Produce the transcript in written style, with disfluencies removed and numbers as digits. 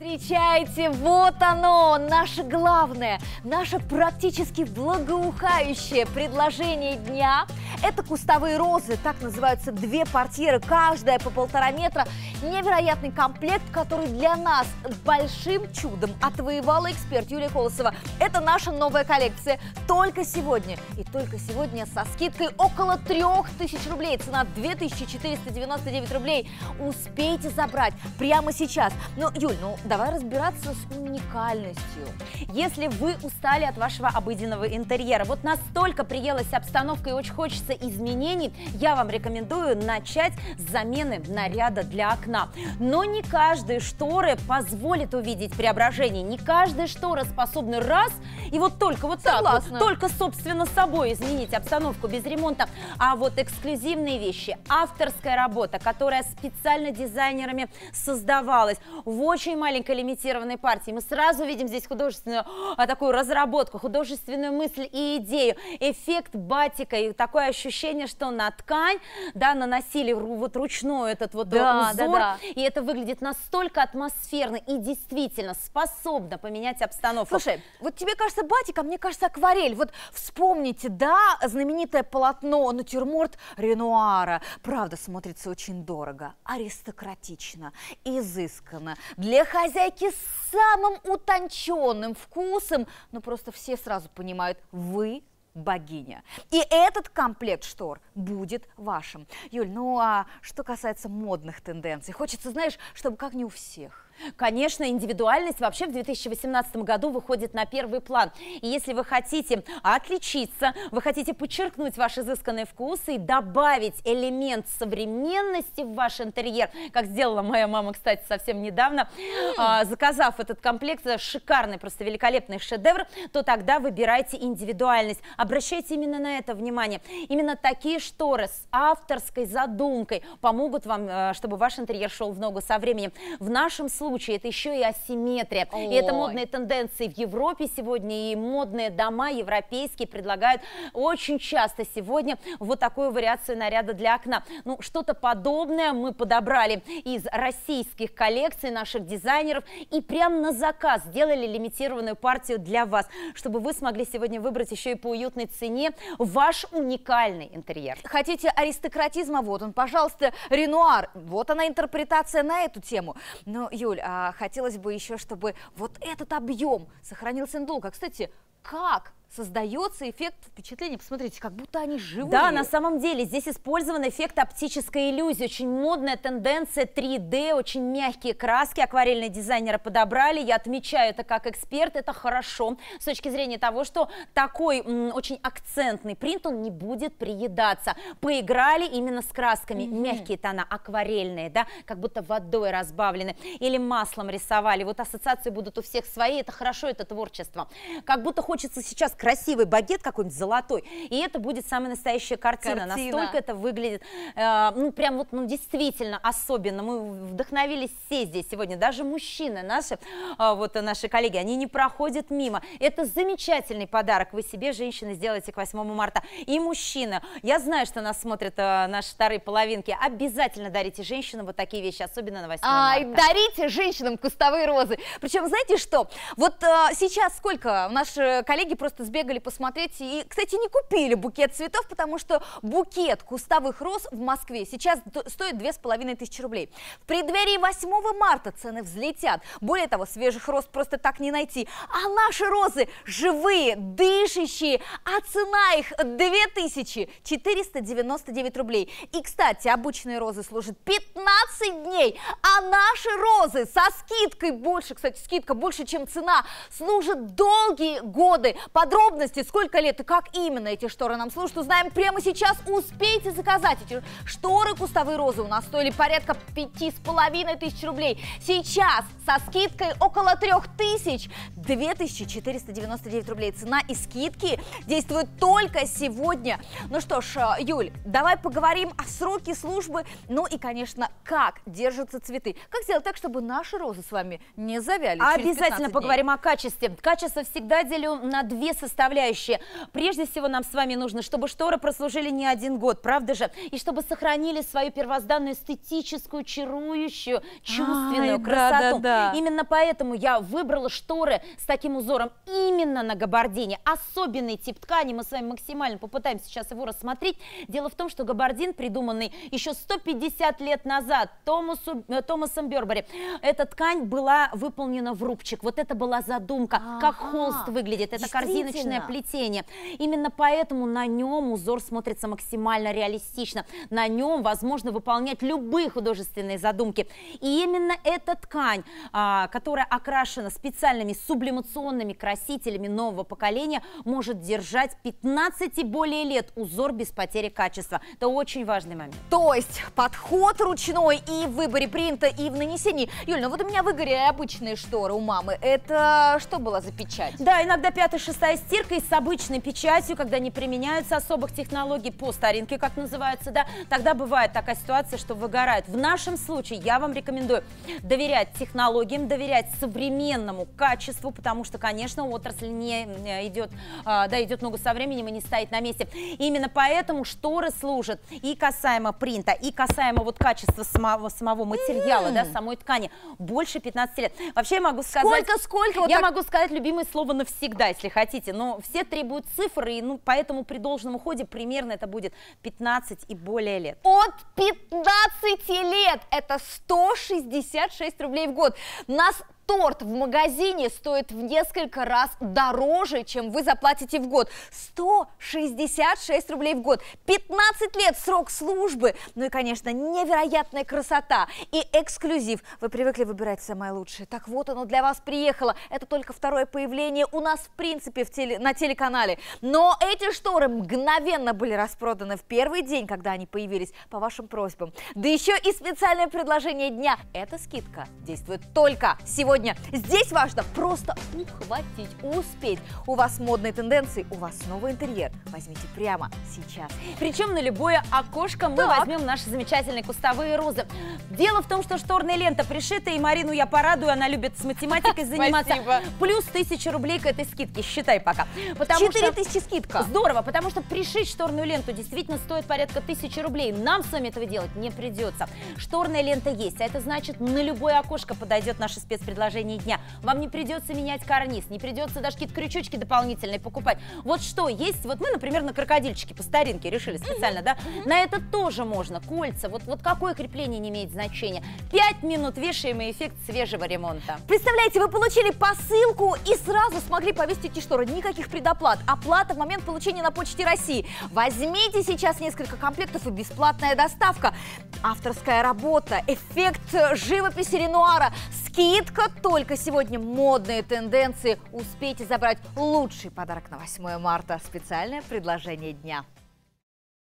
Встречайте, вот оно, наше главное, наше практически благоухающее предложение дня. Это кустовые розы, так называются две портьеры, каждая по 1,5 метра. Невероятный комплект, который для нас большим чудом отвоевала эксперт Юлия Колосова. Это наша новая коллекция. Только сегодня, и только сегодня со скидкой около 3000 рублей. Цена 2499 рублей. Успейте забрать прямо сейчас. Но, Юль, давай разбираться с уникальностью. Если вы устали от вашего обыденного интерьера, вот настолько приелась обстановка и очень хочется изменений, я вам рекомендую начать с замены наряда для окна. Но не каждая штора позволит увидеть преображение, не каждая штора способна раз и вот только вот так вот, только собственно собой изменить обстановку без ремонта. А вот эксклюзивные вещи, авторская работа, которая специально дизайнерами создавалась в очень маленькой лимитированной партии, мы сразу видим здесь художественную такую разработку, художественную мысль и идею, эффект батика и такое ощущение, что на ткань, да, наносили вот ручную этот вот узор, и это выглядит настолько атмосферно и действительно способно поменять обстановку. Слушай, вот тебе кажется батик, а мне кажется акварель. Вот вспомните, да, знаменитое полотно натюрморт Ренуара. Правда, смотрится очень дорого, аристократично, изысканно. Для хозяйки с самым утонченным вкусом, ну просто все сразу понимают, вы богиня. И этот комплект штор будет вашим. Юль, ну а что касается модных тенденций, хочется, знаешь, чтобы как не у всех. Конечно, индивидуальность вообще в 2018 году выходит на первый план. И если вы хотите отличиться, вы хотите подчеркнуть ваш изысканный вкус и добавить элемент современности в ваш интерьер, как сделала моя мама, кстати, совсем недавно, заказав этот комплект, шикарный, просто великолепный шедевр, то тогда выбирайте индивидуальность. Обращайте именно на это внимание. Именно такие шторы с авторской задумкой помогут вам, чтобы ваш интерьер шел в ногу со временем. В нашем случае это еще и асимметрия. Ой. И это модные тенденции в Европе сегодня, и модные дома европейские предлагают очень часто сегодня вот такую вариацию наряда для окна. Ну, что-то подобное мы подобрали из российских коллекций наших дизайнеров и прям на заказ сделали лимитированную партию для вас, чтобы вы смогли сегодня выбрать еще и по уютной цене ваш уникальный интерьер. Хотите аристократизма? Вот он, пожалуйста, Ренуар. Вот она интерпретация на эту тему. Но, Юль, хотелось бы еще, чтобы вот этот объем сохранился надолго. Кстати, как создается эффект впечатления? Посмотрите, как будто они живые. Да, на самом деле здесь использован эффект оптической иллюзии. Очень модная тенденция 3D, очень мягкие краски акварельные дизайнеры подобрали. Я отмечаю это как эксперт, это хорошо с точки зрения того, что такой очень акцентный принт, он не будет приедаться. Поиграли именно с красками, мягкие тона, акварельные, да, как будто водой разбавлены или маслом рисовали. Вот ассоциации будут у всех свои, это хорошо, это творчество. Как будто хочется сейчас красивый багет какой-нибудь золотой, и это будет самая настоящая картина. Настолько это выглядит, ну прям вот, ну действительно особенно. Мы вдохновились все здесь сегодня, даже мужчины наши, вот наши коллеги, они не проходят мимо. Это замечательный подарок вы себе, женщины, сделаете к 8 марта. И мужчины, я знаю, что нас смотрят наши вторые половинки, обязательно дарите женщинам вот такие вещи, особенно на 8 марта. Дарите женщинам кустовые розы. Причем, знаете что, вот сейчас сколько наши коллеги просто сбегали посмотреть и, кстати, не купили букет цветов, потому что букет кустовых роз в Москве сейчас стоит 2500 рублей. В преддверии 8 марта цены взлетят. Более того, свежих роз просто так не найти. А наши розы живые, дышащие, а цена их 2499 рублей. И, кстати, обычные розы служат 15 дней, а наши розы со скидкой больше, кстати, скидка больше, чем цена, служат долгие годы. Подробности, сколько лет и как именно эти шторы нам служат, узнаем прямо сейчас. Успейте заказать эти шторы. Кустовые розы у нас стоили порядка 5500 рублей. Сейчас со скидкой около 3000, 2499 рублей. Цена и скидки действуют только сегодня. Ну что ж, Юль, давай поговорим о сроке службы, ну и, конечно, как держатся цветы. Как сделать так, чтобы наши розы с вами не завяли? Обязательно поговорим о качестве. Качество всегда делю на две составляющие. составляющие. Прежде всего нам с вами нужно, чтобы шторы прослужили не один год, правда же? И чтобы сохранили свою первозданную эстетическую, чарующую, чувственную красоту. Да, да, да. Именно поэтому я выбрала шторы с таким узором именно на габардине. Особенный тип ткани, мы с вами максимально попытаемся сейчас его рассмотреть. Дело в том, что габардин, придуманный еще 150 лет назад Томасом Бербери, эта ткань была выполнена в рубчик. Вот это была задумка, как холст выглядит, это корзиночное плетение. Именно поэтому на нем узор смотрится максимально реалистично. На нем возможно выполнять любые художественные задумки. И именно эта ткань, которая окрашена специальными сублимационными красителями нового поколения, может держать 15 и более лет узор без потери качества. Это очень важный момент. То есть подход ручной и в выборе принта, и в нанесении. Юль, ну вот у меня выгорели обычные шторы у мамы. Это что была за печать? Да, иногда 5-6 стирка и с обычной печатью, когда не применяются особых технологий по старинке, как называется, да, тогда бывает такая ситуация, что выгорает. В нашем случае я вам рекомендую доверять технологиям, доверять современному качеству, потому что, конечно, отрасль не идет, идет много со временем и не стоит на месте. Именно поэтому шторы служат и касаемо принта, и касаемо вот качества самого материала, да, самой ткани, больше 15 лет. Вообще я могу сказать... Сколько? Вот я могу сказать любимое слово навсегда, если хотите, но все требуют цифры, и ну, поэтому при должном уходе примерно это будет 15 и более лет. От 15 лет! Это 166 рублей в год. Нас... Торт в магазине стоит в несколько раз дороже, чем вы заплатите в год. 166 рублей в год, 15 лет срок службы, ну и, конечно, невероятная красота и эксклюзив. Вы привыкли выбирать самое лучшее. Так вот оно для вас приехало. Это только второе появление у нас, в принципе, на телеканале. Но эти шторы мгновенно были распроданы в первый день, когда они появились, по вашим просьбам. Да еще и специальное предложение дня. Эта скидка действует только сегодня. Здесь важно просто ухватить, успеть. У вас модные тенденции, у вас новый интерьер. Возьмите прямо сейчас. Причем на любое окошко мы возьмем наши замечательные кустовые розы. Дело в том, что шторная лента пришита, и Марину я порадую, она любит с математикой заниматься. Спасибо. Плюс 1000 рублей к этой скидке, считай пока. 4000 скидка. Здорово, потому что пришить шторную ленту действительно стоит порядка 1000 рублей. Нам с вами этого делать не придется. Шторная лента есть, а это значит, на любое окошко подойдет наше спецпредложение дня. Вам не придется менять карниз, не придется даже какие-то крючочки дополнительные покупать. Вот что есть, вот мы, например, на крокодильчики по старинке решили специально, да, на это тоже можно, кольца, вот какое крепление не имеет значения. 5 минут вешаем, и эффект свежего ремонта. Представляете, вы получили посылку и сразу смогли повесить эти шторы, никаких предоплат, оплата в момент получения на Почте России. Возьмите сейчас несколько комплектов и бесплатная доставка. Авторская работа, эффект живописи Ренуара, скидка только сегодня, модные тенденции. Успейте забрать лучший подарок на 8 марта. Специальное предложение дня.